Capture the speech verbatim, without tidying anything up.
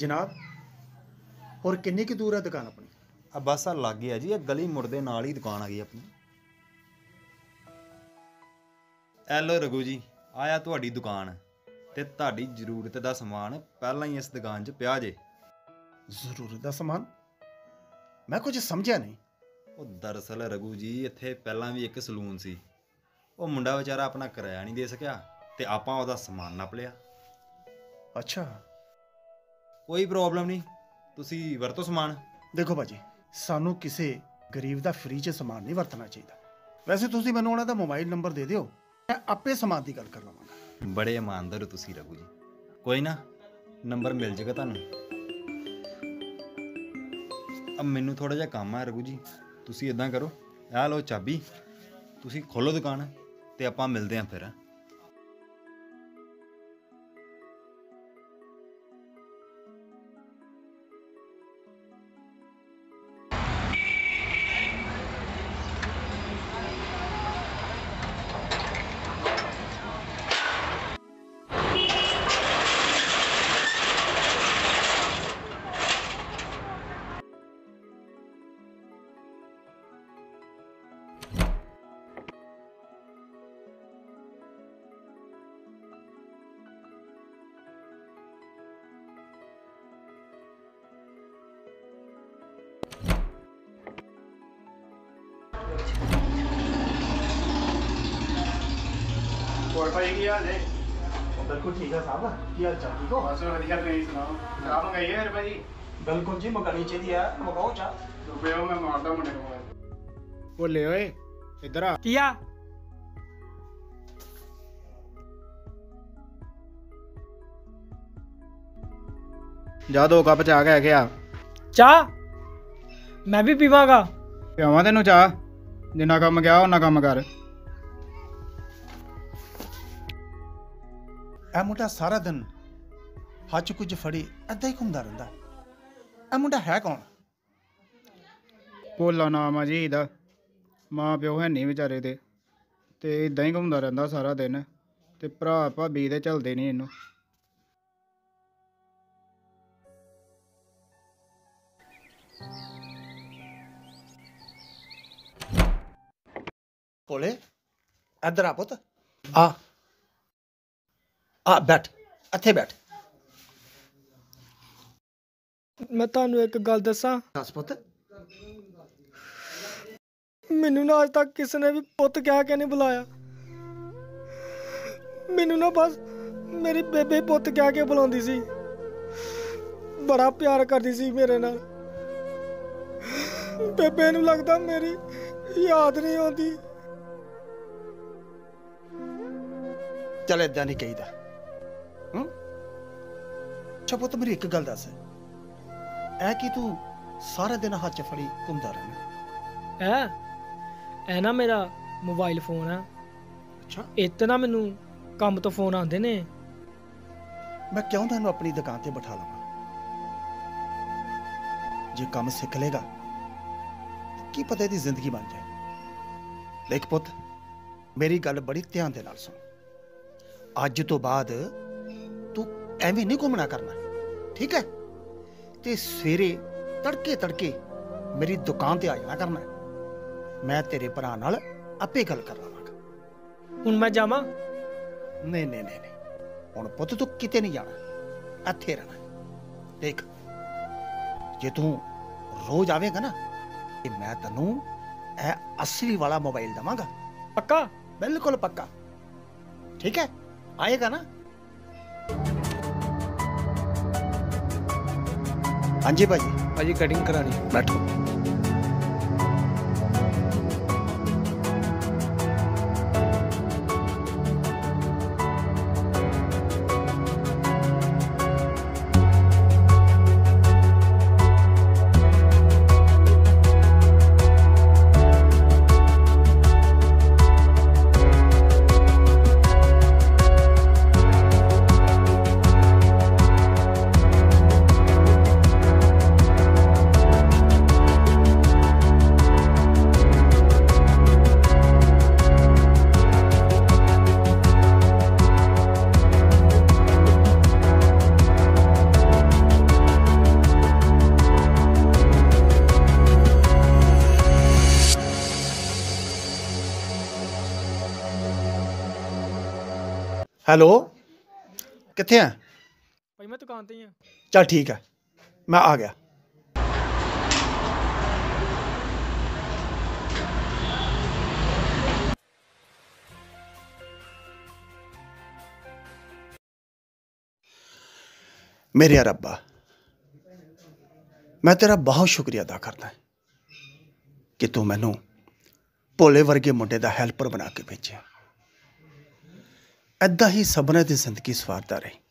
जनाब और किन्नी की दूर है दुकान अपनी? अब बस आ लग गया जी, ये गली मुड़दे नाल ही दुकान आ गई अपनी। हेलो रघु जी, आया तुहाडी दुकान ते तुहाडी जरूरत दा समान पहलां ही इस दुकान च पिया जे। जरूरत दा समान? मैं कुछ समझिया नहीं। वो दरअसल रघु जी इत्थे पहलां भी एक सलून सी, वो मुंडा बेचारा अपना किराया नहीं दे सकिया ते आपां ओहदा समान नाप लिया। अच्छा, कोई प्रॉब्लम नहीं, तुसी वरतो समान। देखो भाजी, सानू किसी गरीब का फ्री च समान नहीं वरतना चाहिए। वैसे तुसी मैनू उन्हां दा मोबाइल नंबर दे दिओ, मैं आपे समान की गल कर लवांगा। बड़े ईमानदार हो तुसी रघु जी। कोई ना, नंबर मिल जाएगा तुहानू। अब मैनू थोड़ा जिहा काम है रघु जी, तुसी इदां करो, आ लो चाबी, तुसी खोलो दुकान ते आपां मिलदे हां फिर। और भाई की हाल है? बिल्कुल ठीक है साहब, की हाल चाल? ठीक हो? बस बढ़िया, तुम सुनाओ। चाह मंगाई है भाई? बिल्कुल जी, मंगानी चाहिए यार, मंगाओ चाह। रुपये मैं मारता मुंडे को। वो ले ओए, इधर आ। किया जा दो कप चाह के आके आ। चाह मैं भी पीवांगा। पियावां तेनू चाह, जिन्ना कम गया उन्ना कम कर। ए मुंडा सारा दिन हच कुछ फड़ी अद्धा ही घूमता रहिंदा। ए मुंडा है कौन? भोला नाम है जी इहदा। माँ प्यो है नहीं बेचारे दे, ते इदां ही घूमता रहिंदा सारा दिन, ते भरा भाभी ते चलदे नहीं इहनू। कोले इधर आ पुत, आ आ बैठ, इत्थे बैठ। मैं तुहानू एक गल दस्सां? दस पुत्त। मैनू ना अज तक किसी ने भी पुत्त कह के नहीं बुलाया। मैनू ना बस मेरी बेबे पुत्त कह के बुलाउंदी सी, बड़ा प्यार करदी सी मेरे नाल। बेबे नू लगदा मेरी याद नहीं आउंदी। चल इदां नहीं कहीदा। अच्छा पुत मेरी एक गल दस, ऐ कि तू सारा दिन हथ फड़ी घूमता रहना? ऐ ऐ ना मेरा मोबाइल फोन है। अच्छा। इतना मैनू काम तो फोन आते ने, मैं क्यों तुहानू अपनी दुकान ते बिठा लवां। जे काम सीख लेगा की पता इसदी जिंदगी बन जाए। लेकिन पुत मेरी गल बड़ी ध्यान दे नाल सुन, अज तो बाद एवें नहीं घूमना करना, ठीक है? ते सवेरे तड़के तड़के मेरी दुकान ते आ जाना करना, मैं तेरे भरा नाल आपे गल कर लवांगा। हुण मैं जावां? नहीं नहीं नहीं, हुण पुत्त तू किते नहीं जाना, इत्थे रहना। देख जे तू रोज आवेगा ना, ते मैं तैनू ऐ असली वाला मोबाइल दवांगा। पक्का? बिल्कुल पक्का, ठीक है? आएगा ना? हाँ जी भाजी, भाजी कटिंग करानी। बैठो। हैलो कित्थे हैं भाई? मैं दुकान ते ही हां। चल ठीक है मैं आ गया। मेरे रब्बा मैं तेरा बहुत शुक्रिया अदा करदा कि तू मैनू भोले वर्गे मुंडे का हैल्पर बना के भेजा। ऐदा ही सबने की जिंदगी सवारदा रही।